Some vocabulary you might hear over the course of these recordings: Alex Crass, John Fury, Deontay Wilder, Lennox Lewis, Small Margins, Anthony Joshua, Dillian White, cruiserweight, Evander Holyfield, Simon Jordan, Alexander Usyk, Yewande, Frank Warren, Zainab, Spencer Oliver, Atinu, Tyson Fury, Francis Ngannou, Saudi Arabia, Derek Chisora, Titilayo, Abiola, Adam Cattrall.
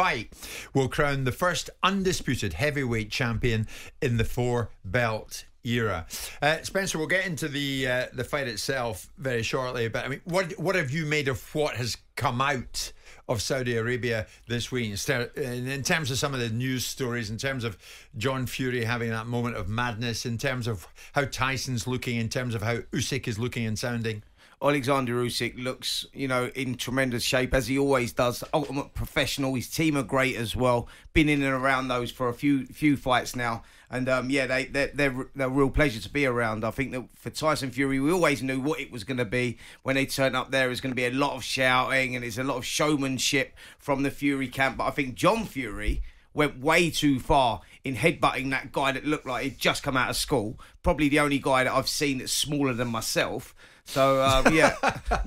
fight will crown the first undisputed heavyweight champion in the four-belt era. Spencer, we'll get into the fight itself very shortly, but I mean, what have you made of what has come out of Saudi Arabia this week in terms of some of the news stories, in terms of John Fury having that moment of madness, in terms of how Tyson's looking, in terms of how Usyk is looking and sounding? Alexander Usyk looks, you know, in tremendous shape, as he always does. Ultimate professional. His team are great as well. Been in and around those for a few fights now, and yeah, they're a real pleasure to be around. I think that for Tyson Fury, we always knew what it was going to be when they turn up there. It's going to be a lot of shouting and it's a lot of showmanship from the Fury camp. But I think John Fury went way too far in headbutting that guy that looked like he'd just come out of school. Probably the only guy that I've seen that's smaller than myself. So, yeah,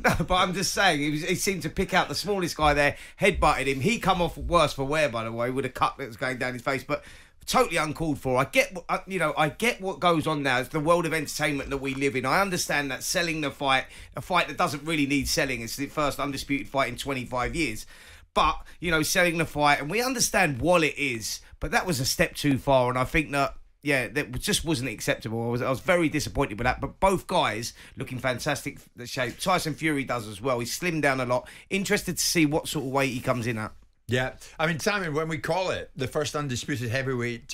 no, but I'm just saying, he seemed to pick out the smallest guy there, headbutted him. He come off worse for wear, by the way, with a cut that was going down his face, but totally uncalled for. I get, you know, I get what goes on now. It's the world of entertainment that we live in. I understand that selling the fight, a fight that doesn't really need selling. It's the first undisputed fight in 25 years. But, you know, selling the fight, and we understand what it is, but that was a step too far, and I think that, yeah, that just wasn't acceptable. I was very disappointed with that. But both guys looking fantastic shape. Tyson Fury does as well. He's slimmed down a lot. Interested to see what sort of weight he comes in at. Yeah. I mean, Simon, when we call it the first undisputed heavyweight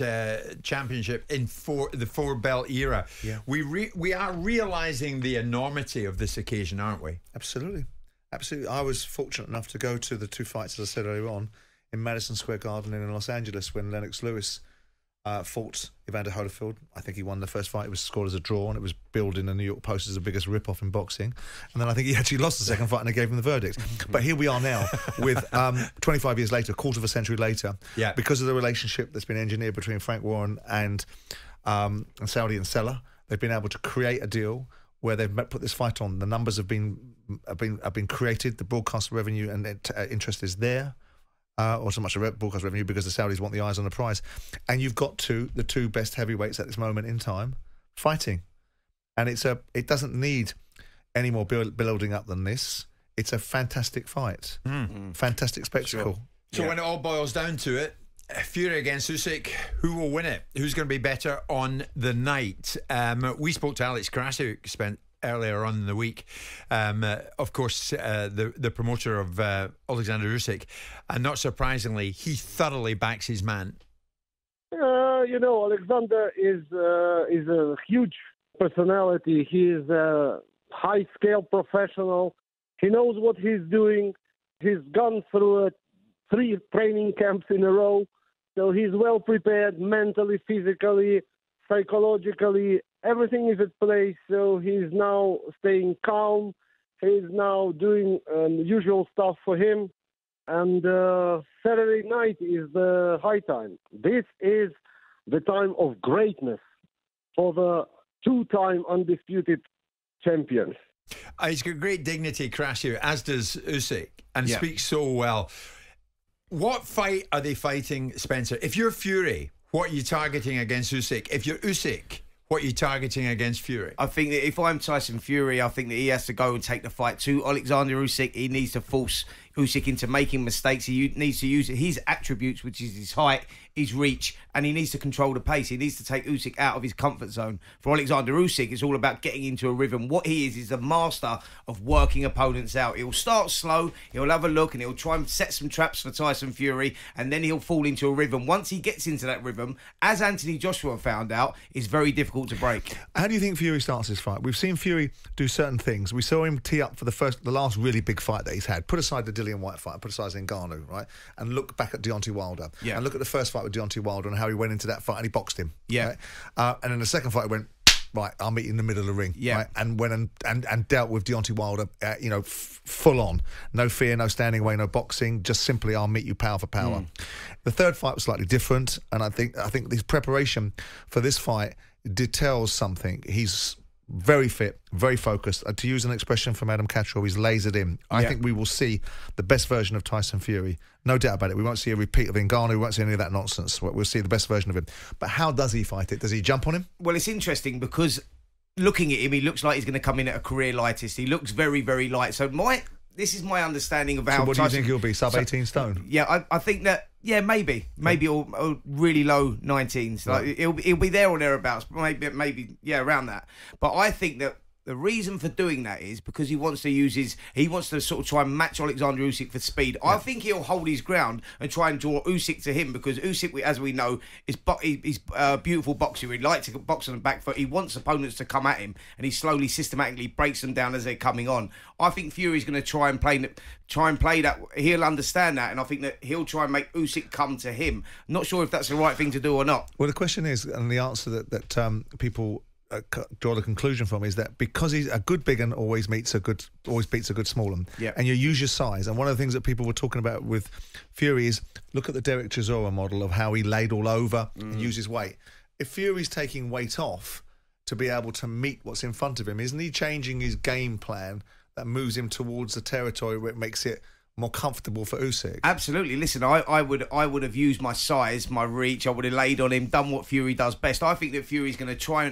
championship in the four-belt era, yeah, we are realising the enormity of this occasion, aren't we? Absolutely. Absolutely. I was fortunate enough to go to the two fights, as I said earlier on, in Madison Square Garden and in Los Angeles when Lennox Lewis fought Evander Holyfield. I think he won the first fight. It was scored as a draw, and it was billed in the New York Post as the biggest rip-off in boxing. And then I think he actually lost the second fight, and they gave him the verdict. But here we are now, with 25 years later, a quarter of a century later, yeah, because of the relationship that's been engineered between Frank Warren and Saudi and Seller, they've been able to create a deal where they've put this fight on. The numbers have been created. The broadcast revenue and interest is there. Or so much of broadcast revenue, because the Saudis want the eyes on the prize. And you've got the two best heavyweights at this moment in time fighting. And it doesn't need any more building up than this. It's a fantastic fight. Mm. Fantastic spectacle. Sure. So yeah, when it all boils down to it, Fury against Usyk, who will win it? Who's going to be better on the night? We spoke to Alex Crass, who spent earlier on in the week, of course, the promoter of Alexander Usyk, and not surprisingly, he thoroughly backs his man. You know, Alexander is a huge personality. He is a high-scale professional. He knows what he's doing. He's gone through 3 training camps in a row, so he's well prepared mentally, physically, psychologically. Everything is at place, so he's now staying calm. He's now doing usual stuff for him. And Saturday night is the high time. This is the time of greatness for the two-time undisputed champions. He's got great dignity, Crash, as does Usyk, and yeah, speaks so well. What fight are they fighting, Spencer? If you're Fury, what are you targeting against Usyk? If you're Usyk, what are you targeting against Fury? I think that if I'm Tyson Fury, I think that he has to go and take the fight to Alexander Usyk. He needs to force Usyk into making mistakes. He needs to use his attributes, which is his height, his reach, and he needs to control the pace. He needs to take Usyk out of his comfort zone. For Alexander Usyk, it's all about getting into a rhythm. What he is a master of working opponents out. He'll start slow, he'll have a look, and he'll try and set some traps for Tyson Fury, and then he'll fall into a rhythm. Once he gets into that rhythm, as Anthony Joshua found out, it's very difficult to break. How do you think Fury starts his fight? We've seen Fury do certain things. We saw him tee up for the last really big fight that he's had. Put aside the Dillian White fight, put aside Ngannou, right? And look back at Deontay Wilder. Yeah. And look at the first fight with Deontay Wilder and how he went into that fight and he boxed him. Yeah. Right? And then the second fight he went, right, I'll meet you in the middle of the ring. Yeah. Right? And went and dealt with Deontay Wilder, you know, full on. No fear, no standing away, no boxing, just simply I'll meet you power for power. Mm. The third fight was slightly different, and I think this preparation for this fight details something. He's very fit, very focused. To use an expression from Adam Cattrall, he's lasered in. I think we will see the best version of Tyson Fury. No doubt about it. We won't see a repeat of Ngannou. We won't see any of that nonsense. We'll see the best version of him. But how does he fight it? Does he jump on him? Well, it's interesting because looking at him, he looks like he's going to come in at a career lightest. He looks very, very light. So this is my understanding of how Tyson... So what do you think he'll be? Sub-18 stone? Yeah, I think that Yeah, maybe or really low 19s. Like it'll be there or thereabouts. Maybe yeah, around that. But I think that the reason for doing that is because he wants to use his, he wants to sort of try and match Alexander Usyk for speed. Yeah. I think he'll hold his ground and try and draw Usyk to him, because Usyk, as we know, is he's a beautiful boxer. He likes to box on the back foot. He wants opponents to come at him, and he slowly, systematically breaks them down as they're coming on. I think Fury's going to try and play that. He'll understand that, and I think that he'll try and make Usyk come to him. I'm not sure if that's the right thing to do or not. Well, the question is, and the answer that people draw the conclusion from, is that because he's a good big one, always beats a good small one. Yeah. And you use your size. And one of the things that people were talking about with Fury is, look at the Derek Chisora model of how he laid all over and uses weight. If Fury's taking weight off to be able to meet what's in front of him, isn't he changing his game plan that moves him towards the territory where it makes it more comfortable for Usyk? Absolutely. Listen, I would have used my size, my reach. I would have laid on him, done what Fury does best. I think that Fury's going to try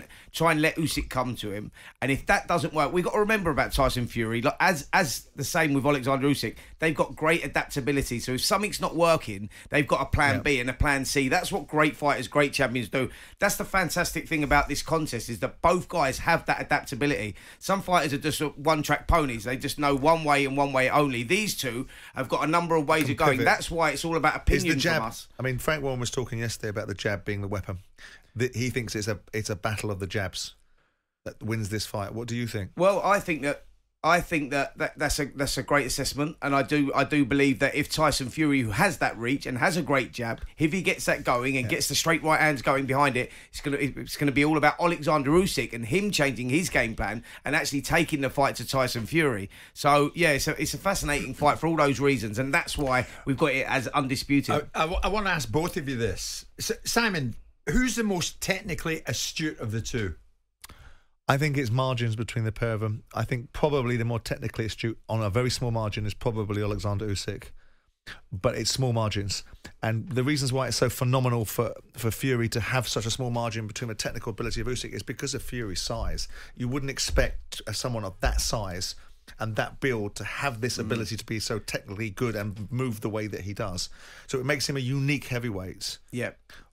and let Usyk come to him. And if that doesn't work, we've got to remember about Tyson Fury, like as the same with Alexander Usyk, they've got great adaptability. So if something's not working, they've got a plan B and a plan C. That's what great fighters, great champions do. That's the fantastic thing about this contest, is that both guys have that adaptability. Some fighters are just one-track ponies. They just know one way and one way only. These two have got a number of ways of going. That's why it's all about opinion from us. I mean, Frank Warren was talking yesterday about the jab being the weapon. He thinks it's a battle of the jabs that wins this fight. What do you think? Well, I think that's a great assessment, and I do believe that if Tyson Fury, who has that reach and has a great jab, if he gets that going and gets the straight right hands going behind it, it's gonna be all about Alexander Usyk and him changing his game plan and actually taking the fight to Tyson Fury. So yeah, it's a fascinating fight for all those reasons, and that's why we've got it as undisputed. I want to ask both of you this, Simon. Who's the most technically astute of the two? I think it's margins between the pair of them. I think probably the more technically astute on a very small margin is probably Alexander Usyk, but it's small margins. And the reasons why it's so phenomenal for Fury to have such a small margin between the technical ability of Usyk is because of Fury's size. You wouldn't expect someone of that size and that build to have this ability to be so technically good and move the way that he does. So it makes him a unique heavyweight. Yeah.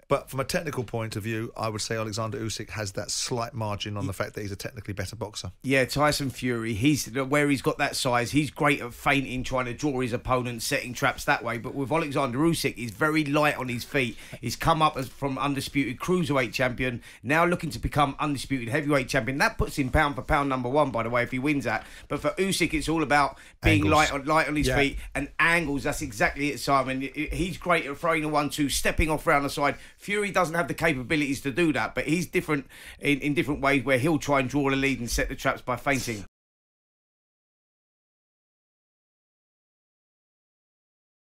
But from a technical point of view, I would say Alexander Usyk has that slight margin on the fact that he's a technically better boxer. Yeah, Tyson Fury, where he's got that size, he's great at feinting, trying to draw his opponent, setting traps that way. But with Alexander Usyk, he's very light on his feet. He's come up from undisputed cruiserweight champion, now looking to become undisputed heavyweight champion. That puts him pound for pound #1, by the way, if he wins that. But for Usyk, it's all about being light on his feet and angles. That's exactly it, Simon. He's great at throwing a 1-2, stepping off round the side. Fury doesn't have the capabilities to do that, but he's different in different ways, where he'll try and draw a lead and set the traps by feinting.